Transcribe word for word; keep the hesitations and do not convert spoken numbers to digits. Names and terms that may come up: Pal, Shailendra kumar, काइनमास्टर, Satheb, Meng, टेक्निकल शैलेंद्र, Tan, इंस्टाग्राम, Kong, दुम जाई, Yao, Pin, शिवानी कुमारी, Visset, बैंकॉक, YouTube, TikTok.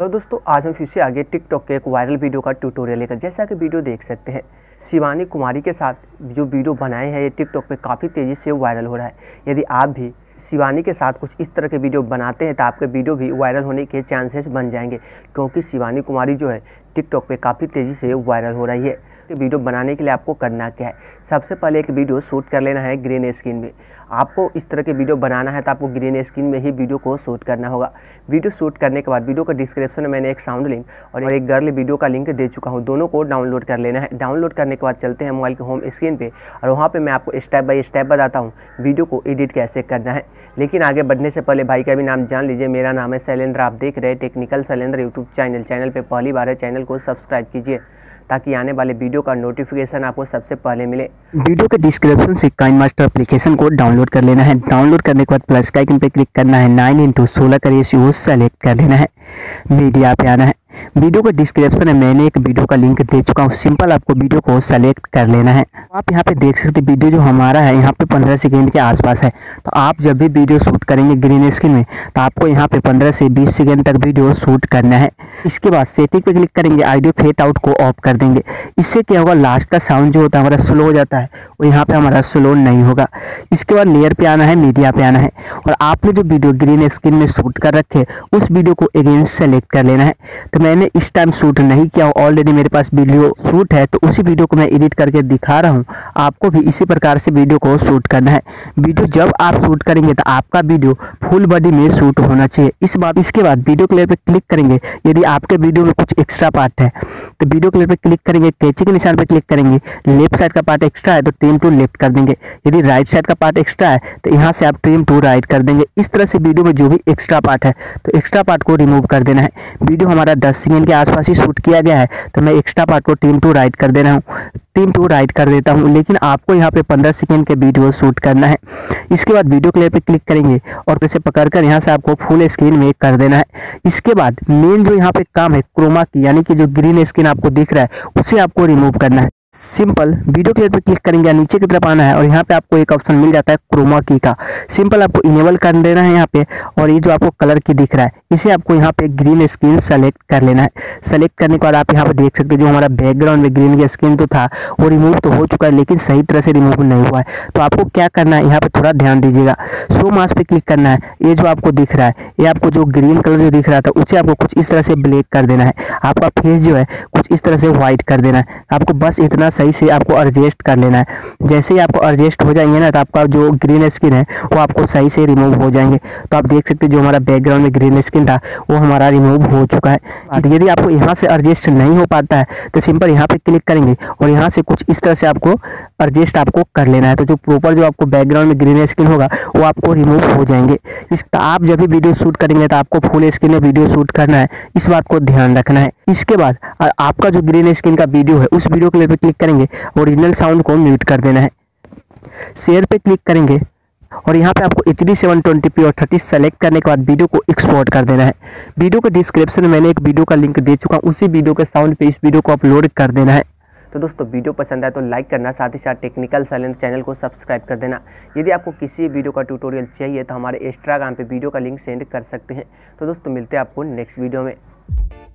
Hello दोस्तों, आज हम फिर से आगे टिकटॉक के एक वायरल वीडियो का ट्यूटोरियल लेकर। जैसा कि वीडियो देख सकते हैं, शिवानी कुमारी के साथ जो वीडियो बनाए हैं ये टिकटॉक पे काफ़ी तेज़ी से वायरल हो रहा है। यदि आप भी शिवानी के साथ कुछ इस तरह के वीडियो बनाते हैं तो आपके वीडियो भी वायरल होने के चांसेस बन जाएंगे, क्योंकि शिवानी कुमारी जो है टिकटॉक पे काफ़ी तेज़ी से वायरल हो रही है। वीडियो बनाने के लिए आपको करना क्या है, सबसे पहले एक वीडियो शूट कर लेना है ग्रीन स्क्रीन में। आपको इस तरह के वीडियो बनाना है तो आपको ग्रीन स्क्रीन में ही वीडियो को शूट करना होगा। वीडियो शूट करने के बाद वीडियो का डिस्क्रिप्शन में मैंने एक साउंड लिंक और एक गर्ल वीडियो का लिंक दे चुका हूँ, दोनों को डाउनलोड कर लेना है। डाउनलोड करने के बाद चलते हैं मोबाइल के होम स्क्रीन पर और वहाँ पर मैं आपको स्टेप बाई स्टेप बताता हूँ वीडियो को एडिट कैसे करना है। लेकिन आगे बढ़ने से पहले भाई का भी नाम जान लीजिए। मेरा नाम है शैलेंद्र, आप देख रहे हैं टेक्निकल शैलेंद्र YouTube channel. Channel पर पहली बार है, चैनल को सब्सक्राइब कीजिए ताकि आने वाले वीडियो का नोटिफिकेशन आपको सबसे पहले मिले। वीडियो के डिस्क्रिप्शन से काइनमास्टर एप्लीकेशन को डाउनलोड कर लेना है। डाउनलोड करने के बाद प्लस का आइकन पर क्लिक करना है, नाइन इंटू सोलह का रेशियो सेलेक्ट कर लेना है, मीडिया पे आना है। वीडियो के डिस्क्रिप्शन में मैंने एक वीडियो का लिंक दे चुका हूँ, सिंपल आपको वीडियो को सेलेक्ट कर लेना है। आप यहाँ पे देख सकते हैं वीडियो जो हमारा है यहाँ पे पंद्रह सेकंड के आसपास है। तो आप जब भी वीडियो शूट करेंगे ग्रीन स्क्रीन में तो आपको यहाँ पे पंद्रह से बीस सेकंड तक वीडियो शूट करना है। इसके बाद सेटिंग पे क्लिक करेंगे, ऑडियो फेड आउट को ऑफ कर देंगे। इससे क्या होगा, लास्ट का साउंड जो होता है हमारा स्लो हो जाता है और यहाँ पर हमारा स्लो नहीं होगा। इसके बाद लेयर पर आना है, मीडिया पर आना है और आपने जो वीडियो ग्रीन स्क्रीन में शूट कर रखे उस वीडियो को अगेन सेलेक्ट कर लेना है। तो मैंने इस टाइम शूट नहीं किया, ऑलरेडी मेरे पास वीडियो शूट है तो उसी वीडियो को मैं एडिट करके दिखा रहा हूँ। आपको भी इसी प्रकार से वीडियो को शूट करना है। वीडियो जब आप शूट करेंगे तो आपका वीडियो फुल बॉडी में शूट होना चाहिए। इस बात इसके बाद वीडियो क्लियर पर क्लिक करेंगे। यदि आपके वीडियो में कुछ एक्स्ट्रा पार्ट है तो वीडियो क्लियर पर क्लिक करेंगे, कैची के निशान पर क्लिक करेंगे। लेफ्ट साइड का पार्ट एक्स्ट्रा है तो ट्रिम टू लेफ्ट कर देंगे। यदि राइट साइड का पार्ट एक्स्ट्रा है तो यहाँ से आप ट्रिम टू राइट कर देंगे। इस तरह से वीडियो में जो भी एक्स्ट्रा पार्ट है तो एक्स्ट्रा पार्ट को रिमूव कर देना है। वीडियो हमारा दस सेकेंड के आसपास ही शूट किया गया है तो मैं एक्स्ट्रा पार्ट को टीम टू राइट कर दे रहा हूँ, टीम टू राइट कर देता हूँ। लेकिन आपको यहाँ पे पंद्रह सेकेंड के वीडियो शूट करना है। इसके बाद वीडियो क्लिप पे क्लिक करेंगे और कैसे पकड़कर यहाँ से आपको फुल स्क्रीन में कर देना है। इसके बाद मेन जो यहाँ पे काम है क्रोमा की, यानी कि जो ग्रीन स्क्रीन आपको दिख रहा है उसे आपको रिमूव करना है। सिंपल वीडियो क्लिप पे क्लिक करेंगे, नीचे की तरफ आना है और यहाँ पे आपको एक ऑप्शन मिल जाता है क्रोमा की का, सिंपल आपको इनेबल कर देना है यहाँ पे। और ये जो आपको कलर की दिख रहा है इसे आपको यहाँ पे ग्रीन स्क्रीन सेलेक्ट कर लेना है। सेलेक्ट करने के बाद आप यहाँ पे देख सकते हो जो हमारा बैकग्राउंड में ग्रीन की स्क्रीन तो था वो रिमूव तो हो चुका है, लेकिन सही तरह से रिमूव नहीं हुआ है। तो आपको क्या करना है, यहाँ पे थोड़ा ध्यान दीजिएगा। शो मास्क पे क्लिक करना है। ये जो आपको दिख रहा है, ये आपको जो ग्रीन कलर जो दिख रहा था उसे आपको कुछ इस तरह से ब्लैक कर देना है। आपका फेस जो है कुछ इस तरह से व्हाइट कर देना है। आपको बस इतना सही से आपको एडजस्ट कर लेना है। जैसे ही आपको एडजस्ट हो जाएंगे ना तो आपका जो ग्रीन स्क्रीन है वो आपको सही से रिमूव हो जाएंगे। तो आप देख सकते हैं जो हमारा बैकग्राउंड में ग्रीन स्क्रीन था वो हमारा रिमूव हो चुका है। यदि आपको यहाँ से एडजस्ट नहीं हो पाता है तो सिंपल यहाँ पे क्लिक करेंगे और यहाँ से कुछ इस तरह से आपको एडजस्ट आपको कर लेना है। तो जो प्रॉपर जो आपको बैकग्राउंड में ग्रीन स्क्रीन होगा वो आपको रिमूव हो जाएंगे। इसका आप जब भी वीडियो शूट करेंगे तो आपको फुल स्क्रीन में वीडियो शूट करना है, इस बात को ध्यान रखना है। इसके बाद आपका जो ग्रीन स्क्रीन का वीडियो है उस वीडियो के लिए क्लिक करेंगे, ओरिजिनल साउंड को म्यूट कर देना है। शेयर पे क्लिक करेंगे और यहाँ पे आपको H D seven twenty p और थर्टी सेलेक्ट करने के बाद वीडियो को एक्सपोर्ट कर देना है। वीडियो के डिस्क्रिप्शन में मैंने एक वीडियो का लिंक दे चुका हूँ, उसी वीडियो के साउंड पे इस वीडियो को अपलोड कर देना है। तो दोस्तों वीडियो पसंद आए तो लाइक करना, साथ ही साथ टेक्निकल शैलेंद्र चैनल को सब्सक्राइब कर देना। यदि आपको किसी वीडियो का ट्यूटोरियल चाहिए तो हमारे इंस्टाग्राम पर वीडियो का लिंक सेंड कर सकते हैं। तो दोस्तों मिलते हैं आपको नेक्स्ट वीडियो में।